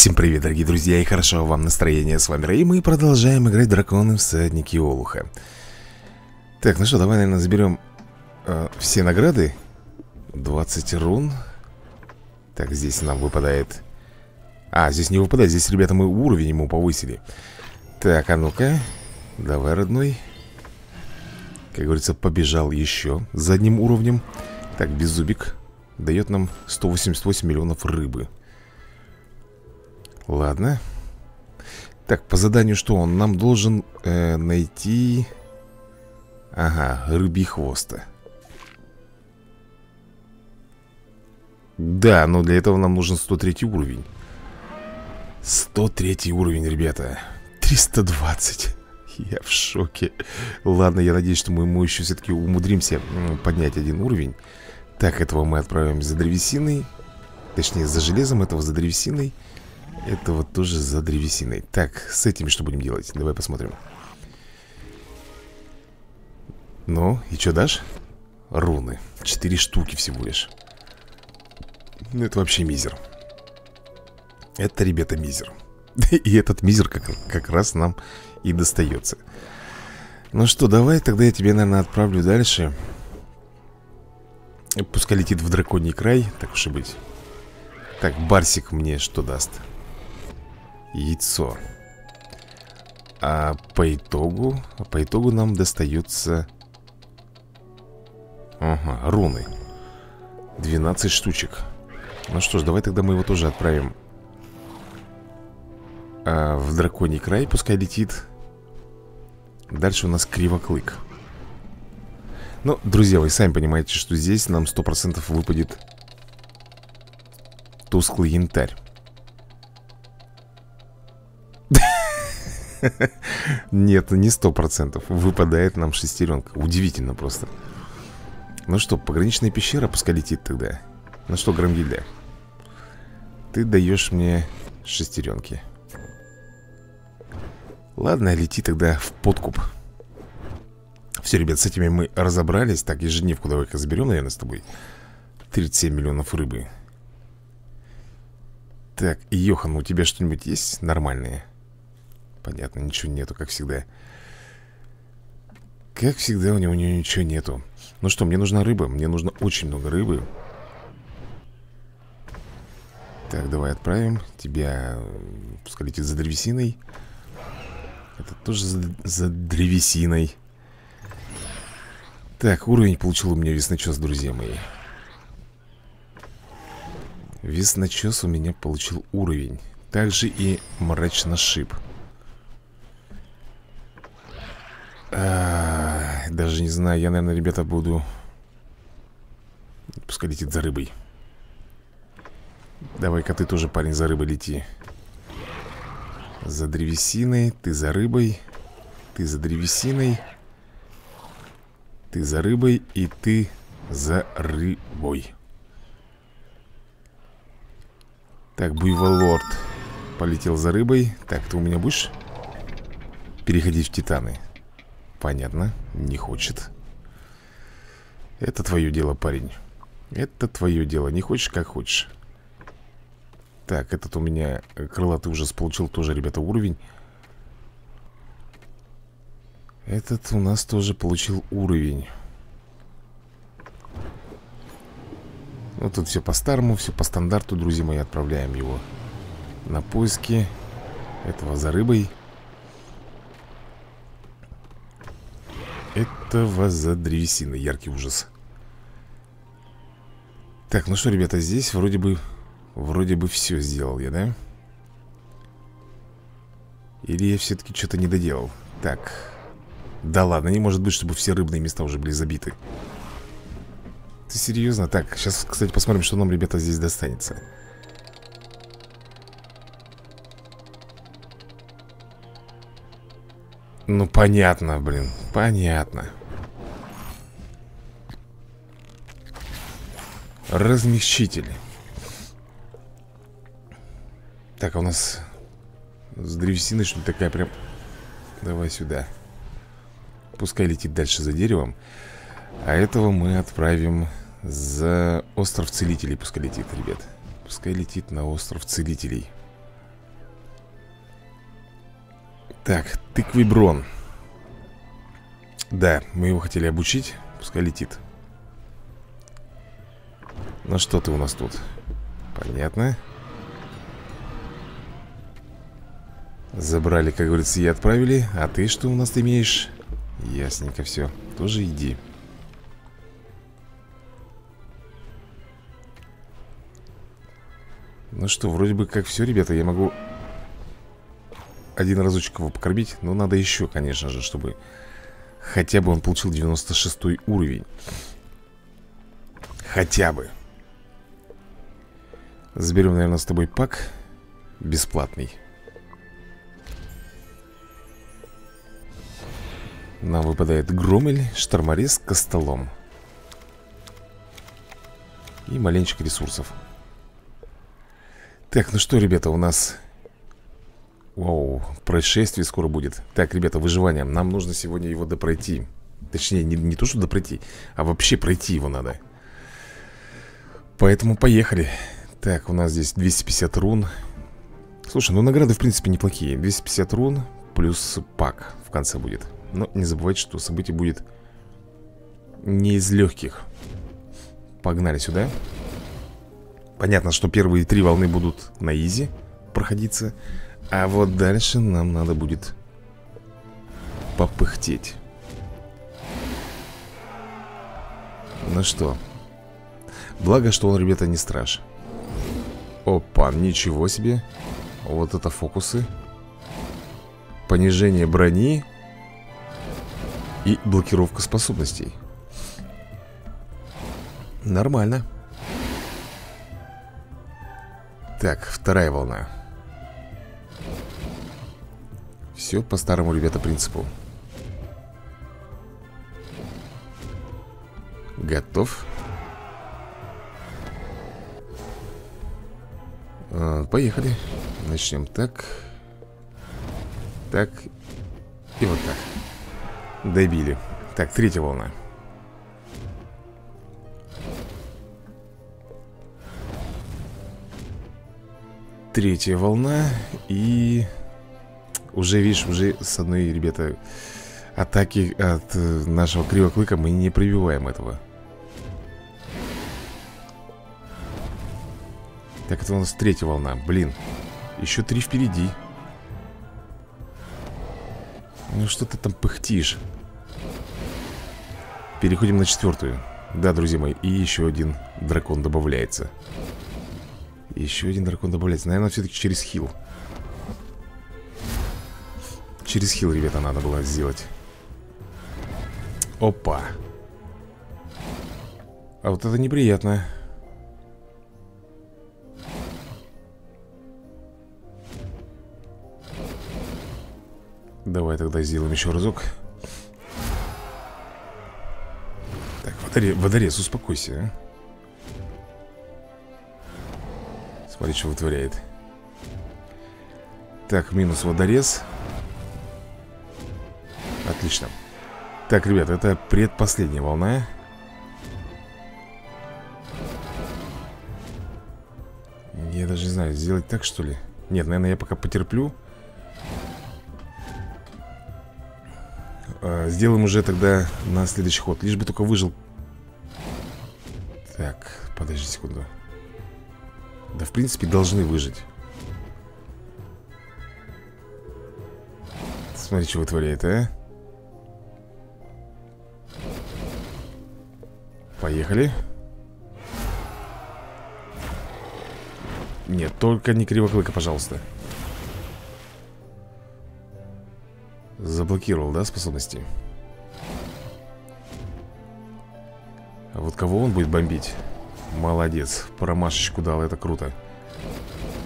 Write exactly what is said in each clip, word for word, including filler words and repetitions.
Всем привет, дорогие друзья, и хорошего вам настроения. С вами Рэй, и мы продолжаем играть Драконы Всадники Олуха. Так, ну что, давай, наверное, заберем э, все награды. двадцать рун. Так, здесь нам выпадает... А, здесь не выпадает, здесь, ребята, мы уровень ему повысили. Так, а ну-ка. Давай, родной. Как говорится, побежал еще за одним уровнем. Так, Беззубик дает нам сто восемьдесят восемь миллионов рыбы. Ладно. Так, по заданию что он? Нам должен э, найти... Ага, рыбий хвоста. Да, но для этого нам нужен сто третий уровень. сто третий уровень, ребята. триста двадцать. Я в шоке. Ладно, я надеюсь, что мы ему еще все-таки умудримся поднять один уровень. Так, этого мы отправим за древесиной. Точнее, за железом, этого за древесиной. Этого тоже за древесиной. Так, с этими что будем делать? Давай посмотрим. Ну, и что дашь? Руны. Четыре штуки всего лишь. Ну, это вообще мизер. Это, ребята, мизер. И этот мизер как, как раз нам и достается. Ну что, давай тогда я тебе, наверное, отправлю дальше. Пускай летит в драконий край, так уж и быть. Так, Барсик мне что даст? Яйцо. А по итогу... А по итогу нам достаются... Ага, руны. двенадцать штучек. Ну что ж, давай тогда мы его тоже отправим а, в драконий край, пускай летит. Дальше у нас Кривоклык. Ну, друзья, вы сами понимаете, что здесь нам сто процентов выпадет тусклый янтарь. Нет, не сто процентов. Выпадает нам шестеренка. Удивительно просто. Ну что, пограничная пещера, пускай летит тогда. Ну что, Громгильда, ты даешь мне шестеренки. Ладно, лети тогда в подкуп. Все, ребят, с этими мы разобрались. Так, ежедневку давай их разберем, наверное, с тобой. тридцать семь миллионов рыбы. Так, Йохан, у тебя что-нибудь есть нормальное? Понятно, ничего нету, как всегда. Как всегда у него, у него ничего нету. Ну что, мне нужна рыба, мне нужно очень много рыбы. Так, давай отправим тебя, пускай летит за древесиной. Это тоже за, за древесиной. Так, уровень получил у меня весночёс, друзья мои. Весночёс у меня получил уровень. Также и мрачношип. А, даже не знаю, я, наверное, ребята, буду... Пускай летит за рыбой. Давай-ка ты тоже, парень, за рыбой лети. За древесиной, ты за рыбой. Ты за древесиной. Ты за рыбой и ты за рыбой. Так, Буйволорд полетел за рыбой. Так, ты у меня будешь переходить в титаны? Понятно, не хочет. Это твое дело, парень. Это твое дело, не хочешь, как хочешь. Так, этот у меня крылатый ужас получил тоже, ребята, уровень. Этот у нас тоже получил уровень. Ну, тут все по-старому, все по стандарту, друзья мои. Отправляем его на поиски этого за рыбой. Этого за древесиной. Яркий ужас. Так, ну что, ребята, здесь вроде бы... Вроде бы все сделал я, да? Или я все-таки что-то не доделал? Так... Да ладно, не может быть, чтобы все рыбные места уже были забиты. Ты серьезно? Так, сейчас, кстати, посмотрим, что нам, ребята, здесь достанется. Ну, понятно, блин, понятно. Размягчитель. Так, а у нас с древесиной что-то такая прям... Давай сюда. Пускай летит дальше за деревом. А этого мы отправим за остров целителей. Пускай летит, ребят. Пускай летит на остров целителей. Так, тыквиброн. Да, мы его хотели обучить. Пускай летит. Ну что ты у нас тут? Понятно. Забрали, как говорится, и отправили. А ты что у нас имеешь? Ясненько все. Тоже иди. Ну что, вроде бы как все, ребята. Я могу один разочек его покормить. Но надо еще, конечно же, чтобы хотя бы он получил девяносто шестой уровень. Хотя бы. Заберем, наверное, с тобой пак бесплатный. Нам выпадает Громель, Шторморез, Костолом. И маленечко ресурсов. Так, ну что, ребята, у нас... Вау, происшествие скоро будет. Так, ребята, выживание. Нам нужно сегодня его допройти. Точнее, не, не то, что допройти, а вообще пройти его надо. Поэтому поехали. Так, у нас здесь двести пятьдесят рун. Слушай, ну награды, в принципе, неплохие. двести пятьдесят рун плюс пак в конце будет. Но не забывайте, что событие будет не из легких. Погнали сюда. Понятно, что первые три волны будут на изи проходиться. А вот дальше нам надо будет попыхтеть. Ну что. Благо, что он, ребята, не страж. Опа, ничего себе. Вот это фокусы. Понижение брони и блокировка способностей. Нормально. Так, вторая волна. Все по старому, ребята, принципу. Готов. э, Поехали. Начнем так. Так. И вот так. Добили. Так, третья волна. Третья волна. И уже, видишь, уже с одной, ребята, атаки от нашего Кривоклыка мы не пробиваем этого. Так, это у нас третья волна. Блин, еще три впереди. Ну что ты там пыхтишь? Переходим на четвертую. Да, друзья мои, и еще один дракон добавляется. Еще один дракон добавляется. Наверное, все-таки через хил. Через хил, ребята, надо было сделать. Опа. А вот это неприятно. Давай тогда сделаем еще разок. Так, водорез, водорез, успокойся, а? Смотри, что вытворяет. Так, минус водорез. Отлично. Так, ребята, это предпоследняя волна. Я даже не знаю, сделать так, что ли? Нет, наверное, я пока потерплю. Сделаем уже тогда на следующий ход. Лишь бы только выжил. Так, подожди секунду. Да, в принципе, должны выжить. Смотри, что вытворяет, а. Поехали. Нет, только не Кривоклыка, пожалуйста. Заблокировал, да, способности? А вот кого он будет бомбить? Молодец, промашечку дал, это круто.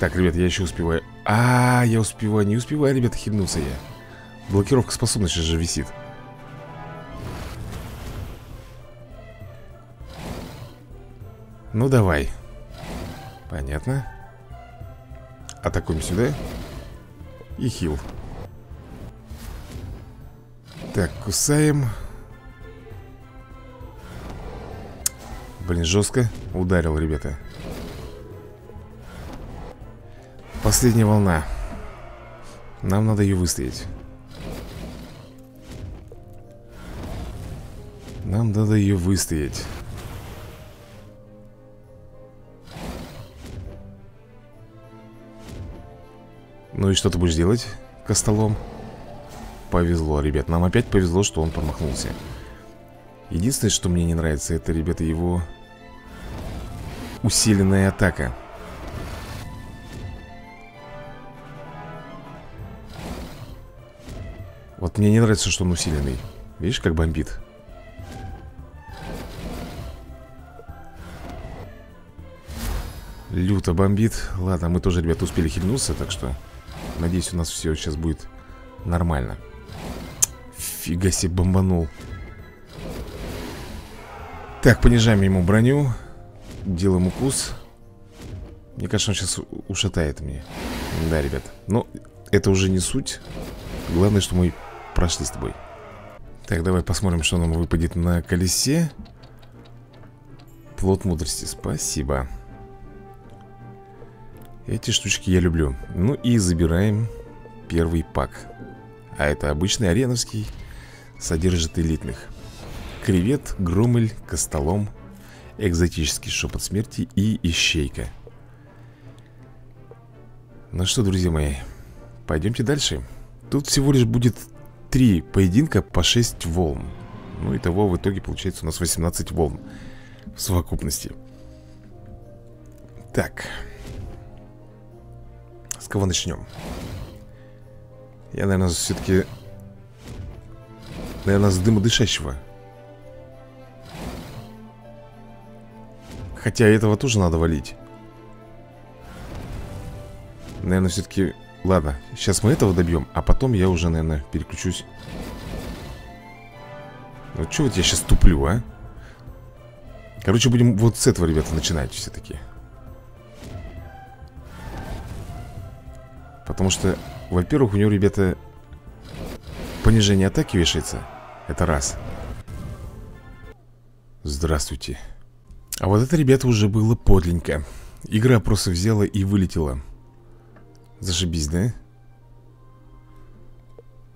Так, ребят, я еще успеваю. А, я успеваю, не успеваю, ребята, хибнулся я. Блокировка способности же висит. Ну давай. Понятно. Атакуем сюда. И хил. Так, кусаем. Блин, жестко ударил, ребята. Последняя волна. Нам надо ее выстоять. Нам надо ее выстоять. Ну и что ты будешь делать, костолом? Повезло, ребят. Нам опять повезло, что он промахнулся. Единственное, что мне не нравится, это, ребята, его усиленная атака. Вот мне не нравится, что он усиленный. Видишь, как бомбит? Люто бомбит. Ладно, мы тоже, ребята, успели хильнуться, так что надеюсь, у нас все сейчас будет нормально. Фига себе бомбанул. Так, понижаем ему броню. Делаем укус. Мне кажется, он сейчас ушатает мне. Да, ребят. Но это уже не суть. Главное, что мы прошли с тобой. Так, давай посмотрим, что нам выпадет на колесе. Плод мудрости, спасибо. Эти штучки я люблю. Ну и забираем первый пак. А это обычный ареновский. Содержит элитных: кревет, громель, костолом, экзотический шепот смерти и ищейка. Ну что, друзья мои, пойдемте дальше. Тут всего лишь будет три поединка по шесть волн. Ну, итого в итоге получается у нас восемнадцать волн в совокупности. Так, с кого начнем? Я, наверное, все-таки... Наверное, с дымодышащего. Хотя этого тоже надо валить. Наверное, все-таки... Ладно, сейчас мы этого добьем, а потом я уже, наверное, переключусь. Ну, что вот я сейчас туплю, а? Короче, будем вот с этого, ребята, начинать все-таки. Потому что, во-первых, у него, ребята, понижение атаки вешается. Это раз. Здравствуйте. А вот это, ребята, уже было подленько. Игра просто взяла и вылетела. Зашибись, да?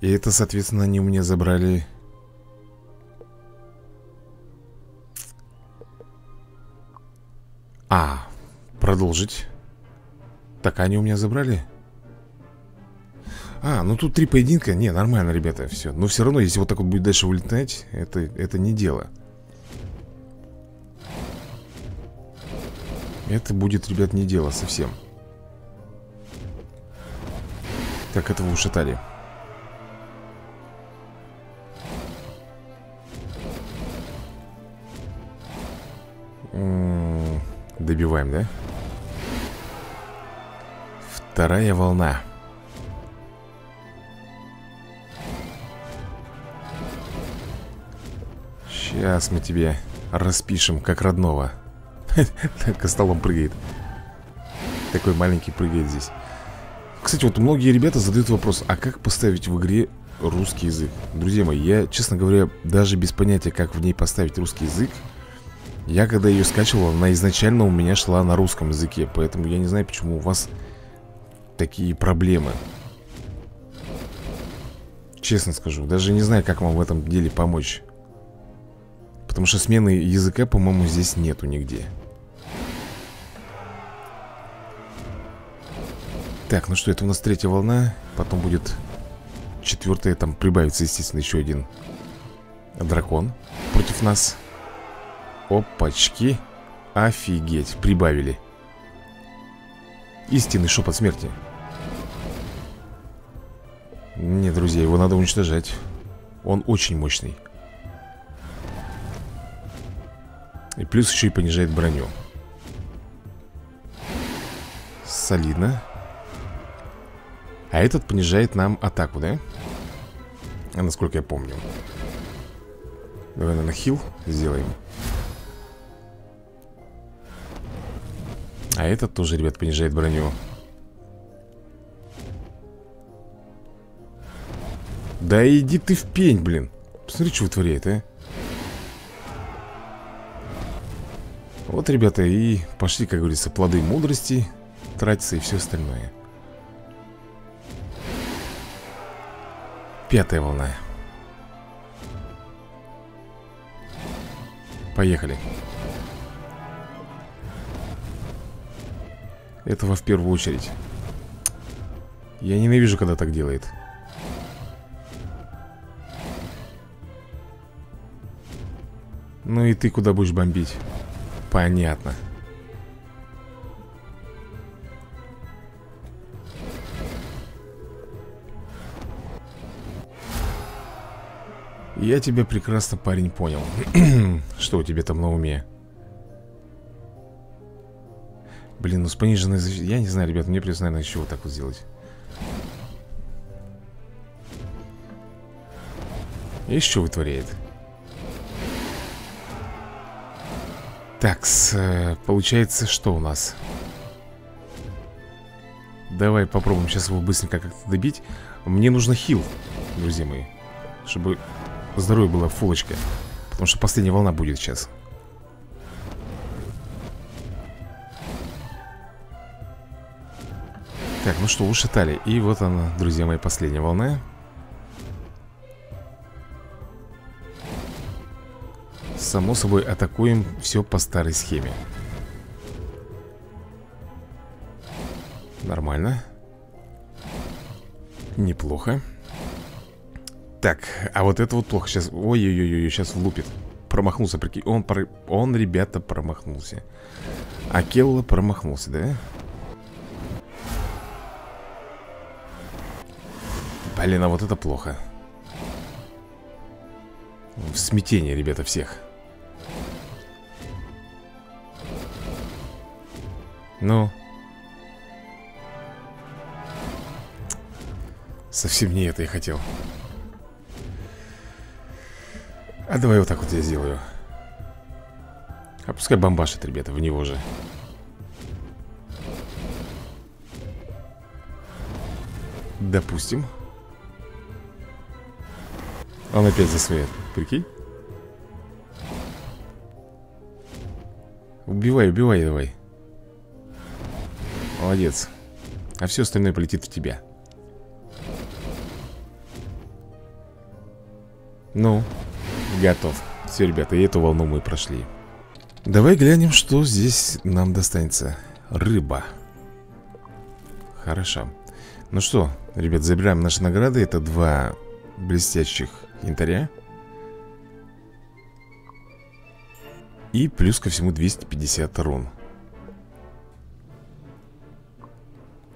И это, соответственно, они у меня забрали А, продолжить. Так, они у меня забрали. А, ну тут три поединка. Не, нормально, ребята, все. Но все равно, если вот так вот будет дальше вылетать, Это, это не дело. Это будет, ребят, не дело совсем. Так, этого ушатали. М-м-м, добиваем, да? Вторая волна. Сейчас мы тебе распишем, как родного. Костолом прыгает. Такой маленький прыгает здесь. Кстати, вот многие ребята задают вопрос: а как поставить в игре русский язык? Друзья мои, я, честно говоря, даже без понятия, как в ней поставить русский язык. Я, когда ее скачивал, она изначально у меня шла на русском языке. Поэтому я не знаю, почему у вас такие проблемы. Честно скажу, даже не знаю, как вам в этом деле помочь. Потому что смены языка, по-моему, здесь нету нигде. Так, ну что, это у нас третья волна. Потом будет четвертая. Там прибавится, естественно, еще один дракон против нас. Опачки. Офигеть, прибавили. Истинный шепот смерти. Не, друзья, его надо уничтожать. Он очень мощный. И плюс еще и понижает броню. Солидно. А этот понижает нам атаку, да? А насколько я помню. Давай, наверное, хил сделаем. А этот тоже, ребят, понижает броню. Да иди ты в пень, блин. Посмотри, что вытворяет, а. Вот, ребята, и пошли, как говорится, плоды мудрости тратиться и все остальное. Пятая волна. Поехали. Этого в первую очередь. Я ненавижу, когда так делает. Ну и ты куда будешь бомбить? Понятно. Я тебя прекрасно, парень, понял. Что у тебя там на уме? Блин, ну с пониженной защитой... Я не знаю, ребят, мне придется, наверное, еще вот так вот сделать. И что вытворяет? Так, получается, что у нас? Давай попробуем сейчас его быстренько как-то добить. Мне нужно хил, друзья мои, чтобы здоровье было фулочка. Потому что последняя волна будет сейчас. Так, ну что, ушатали. И вот она, друзья мои, последняя волна. Само собой, атакуем все по старой схеме. Нормально. Неплохо. Так, а вот это вот плохо сейчас. Ой-ой-ой, сейчас влупит. Промахнулся, прикинь. Он, пр... Он, ребята, промахнулся. А Келла промахнулся, да? Блин, а вот это плохо. В смятении, ребята, всех. Ну. Совсем не это я хотел. А давай вот так вот я сделаю. А пускай бомбашит, ребята, в него же. Допустим. Он опять за свои. Прикинь. Убивай, убивай давай. Молодец. А все остальное полетит в тебя. Ну, готов. Все, ребята, и эту волну мы прошли. Давай глянем, что здесь нам достанется. Рыба. Хорошо. Ну что, ребят, забираем наши награды. Это два блестящих янтаря. И плюс ко всему двести пятьдесят рун.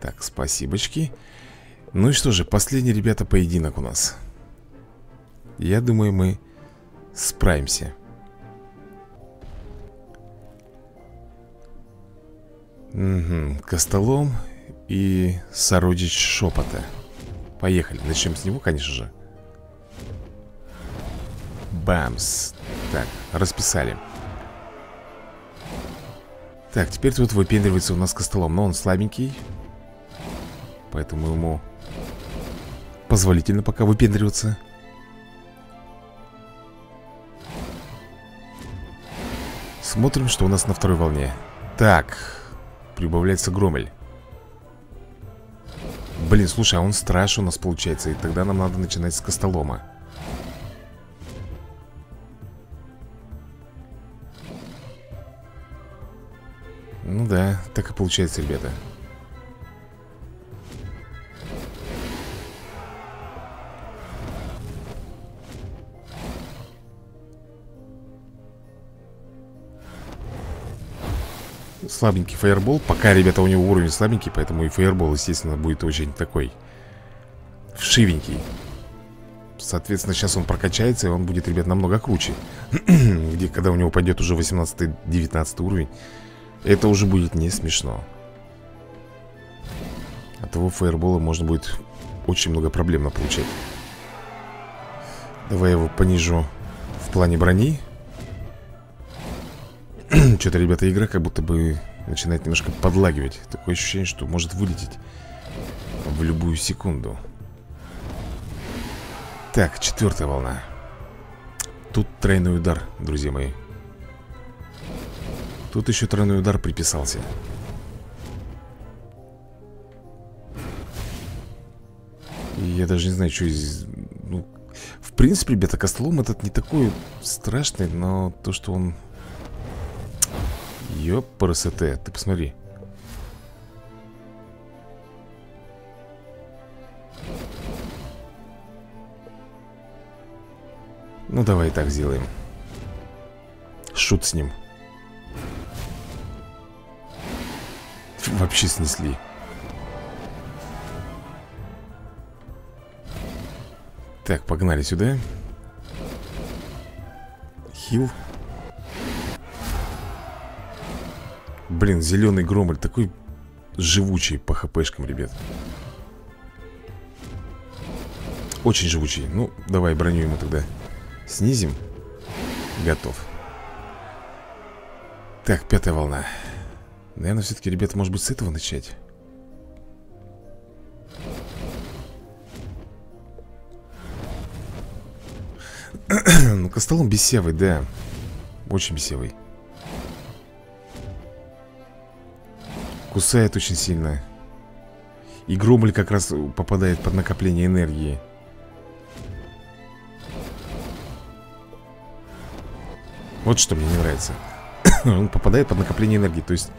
Так, спасибочки. Ну и что же, последний, ребята, поединок у нас. Я думаю, мы справимся. Угу, Костолом и сородич шепота. Поехали, начнем с него, конечно же. Бамс. Так, расписали. Так, теперь тут выпендривается у нас Костолом. Но он слабенький, поэтому ему позволительно пока выпендриваться. Смотрим, что у нас на второй волне. Так, прибавляется Громель. Блин, слушай, а он страж у нас получается. И тогда нам надо начинать с Костолома. Ну да, так и получается, ребята. Слабенький фаербол. Пока, ребята, у него уровень слабенький, поэтому и фаербол, естественно, будет очень такой вшивенький. Соответственно, сейчас он прокачается, и он будет, ребят, намного круче. Где, когда у него пойдет уже восемнадцатый-девятнадцатый уровень, это уже будет не смешно. От его фаербола можно будет очень много проблем получать. Давай я его понижу в плане брони. Что-то, ребята, игра как будто бы начинает немножко подлагивать. Такое ощущение, что может вылететь в любую секунду. Так, четвертая волна. Тут тройной удар, друзья мои. Тут еще тройной удар приписался. И я даже не знаю, что из... Ну, в принципе, ребята, Костолом этот не такой страшный, но то, что он Ёпарасоте, ты посмотри. Ну давай так сделаем. Шут с ним. Вообще снесли. Так, погнали сюда. Хил. Блин, зеленый Громль такой живучий по хпшкам, ребят. Очень живучий. Ну, давай броню ему тогда снизим. Готов. Так, пятая волна. Наверное, все-таки, ребята, может быть, с этого начать. Ну, Костолом бесевый, да. Очень бесевый. Кусает очень сильно. И Громль как раз попадает под накопление энергии. Вот что мне не нравится. Он попадает под накопление энергии. То есть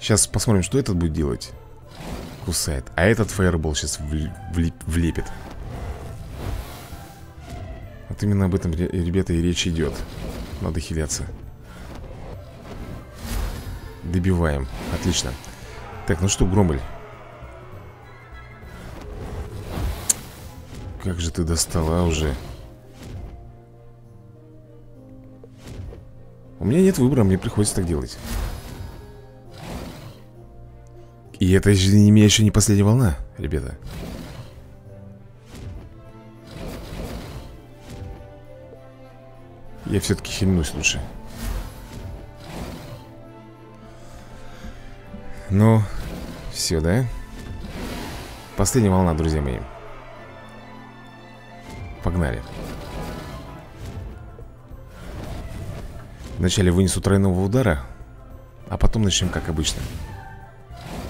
сейчас посмотрим, что этот будет делать. Кусает. А этот фаербол сейчас влепит. Вот именно об этом, ребята, и речь идет. Надо хиляться. Добиваем. Отлично. Так, ну что, Громль, как же ты достала уже. У меня нет выбора, мне приходится так делать. И это еще не, меня еще не последняя волна, ребята. Я все-таки хильнусь лучше. Ну, все, да? Последняя волна, друзья мои. Погнали. Вначале вынесу тройного удара, а потом начнем как обычно.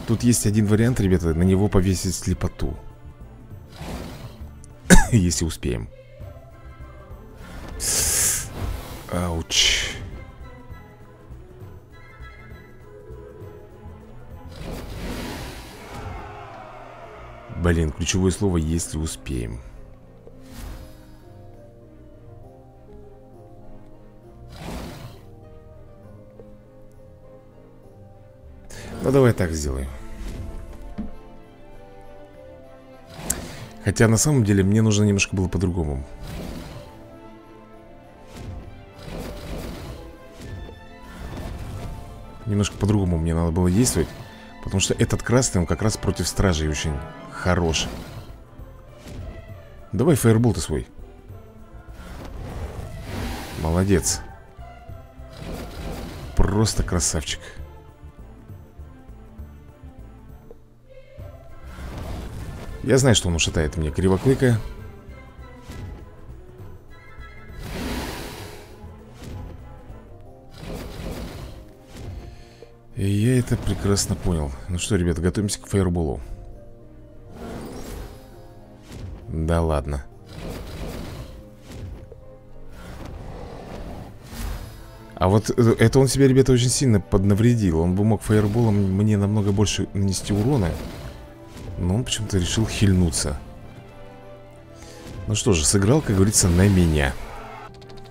Тут есть один вариант, ребята, на него повесить слепоту. Если успеем. Ауч. Блин, ключевое слово «если успеем». Ну, давай так сделаем. Хотя, на самом деле, мне нужно немножко было по-другому. Немножко по-другому мне надо было действовать. Потому что этот красный, он как раз против стражей очень хорош. Давай фаербол ты свой. Молодец. Просто красавчик. Я знаю, что он ушатает мне кривоклыка. И я это прекрасно понял. Ну что, ребята, готовимся к фаерболу. Да ладно. А вот это он себе, ребята, очень сильно поднавредил. Он бы мог фаерболом мне намного больше нанести урона. Но он почему-то решил хильнуться. Ну что же, сыграл, как говорится, на меня.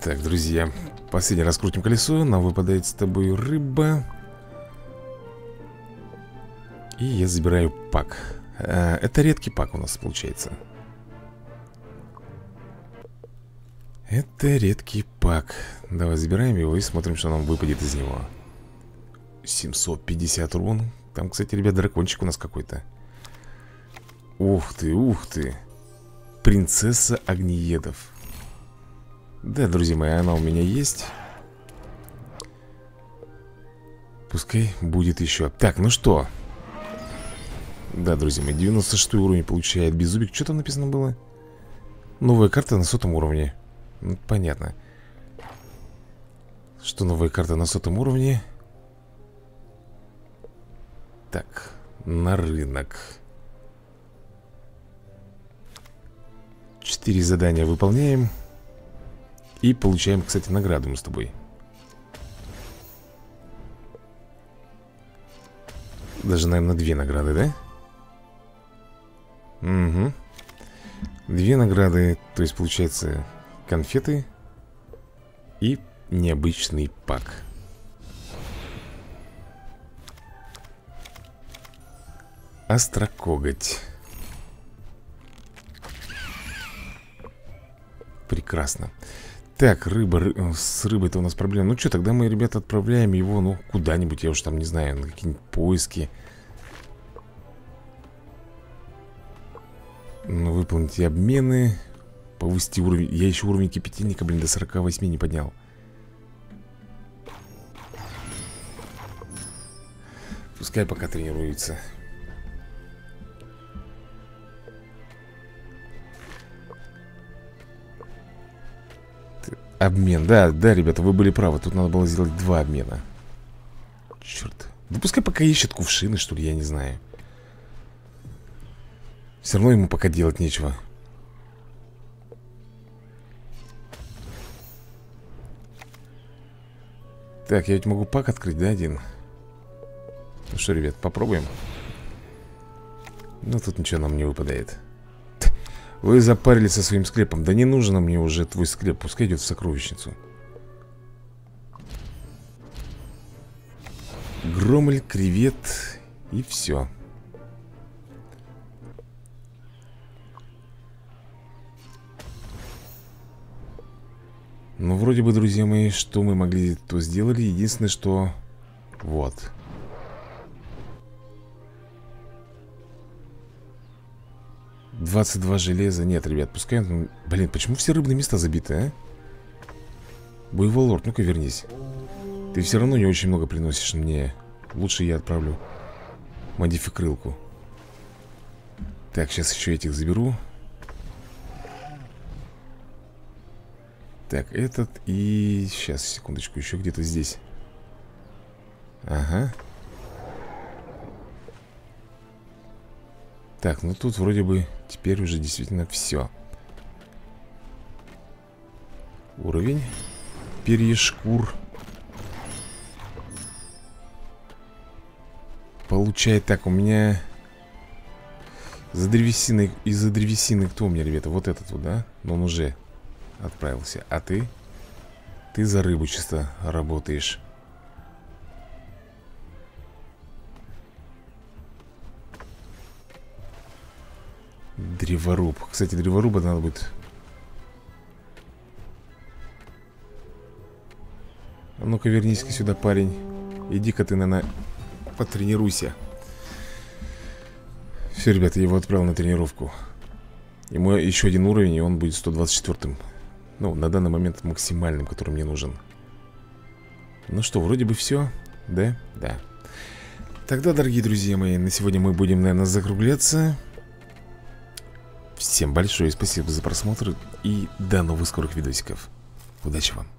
Так, друзья, последний раз крутим колесо. Нам выпадает с тобой рыба. И я забираю пак. Это редкий пак у нас получается. Это редкий пак. Давай забираем его и смотрим, что нам выпадет из него. семьсот пятьдесят урон. Там, кстати, ребят, дракончик у нас какой-то. Ух ты, ух ты. Принцесса огнеедов. Да, друзья мои, она у меня есть. Пускай будет еще. Так, ну что. Да, друзья мои, девяносто шестой уровень получает Беззубик. Что там написано было? Новая карта на сотом уровне. Ну, понятно. Что новая карта на сотом уровне? Так, на рынок. Четыре задания выполняем. И получаем, кстати, награду мы с тобой. даже, наверное, две награды, да? Угу. Две награды, то есть, получается, конфеты и необычный пак. Острокоготь. Прекрасно. Так, рыба, ры... с рыбой-то у нас проблема. Ну что, тогда мы, ребята, отправляем его, ну, куда-нибудь, я уж там не знаю, на какие-нибудь поиски. Ну, выполнить обмены. Повысить уровень. Я еще уровень кипятильника, блин, до сорока восьми не поднял. Пускай пока тренируется. Обмен, да, да, ребята, вы были правы. Тут надо было сделать два обмена. Черт. Да пускай пока ищет кувшины, что ли, я не знаю. Все равно ему пока делать нечего. Так, я ведь могу пак открыть, да, один? Ну что, ребят, попробуем. Ну, тут ничего нам не выпадает. Вы запарились со своим склепом. Да не нужен мне уже твой склеп. Пускай идет в сокровищницу. Громль, кревет и все. Ну, вроде бы, друзья мои, что мы могли, то сделали. Единственное, что... Вот. двадцать два железа. Нет, ребят, пускай... Блин, почему все рыбные места забиты, а? Боевой лорд, ну-ка вернись. Ты все равно не очень много приносишь мне. Лучше я отправлю модификрылку. Так, сейчас еще этих заберу. Так, этот и... Сейчас, секундочку, еще где-то здесь. Ага. Так, ну тут вроде бы теперь уже действительно все. Уровень. Перья шкур. Получает так, у меня... За древесиной... Из-за древесины кто у меня, ребята? Вот этот вот, да? Но он уже... Отправился. А ты? Ты за рыбу чисто работаешь. Древоруб. Кстати, древоруба надо будет... А ну-ка вернись-ка сюда, парень. Иди-ка ты, наверное, потренируйся. Все, ребята, я его отправил на тренировку. Ему еще один уровень, и он будет сто двадцать четвёртым. Ну, на данный момент максимальным, который мне нужен. Ну что, вроде бы все. Да? Да. Тогда, дорогие друзья мои, на сегодня мы будем, наверное, закругляться. Всем большое спасибо за просмотр. И до новых скорых видосиков. Удачи вам.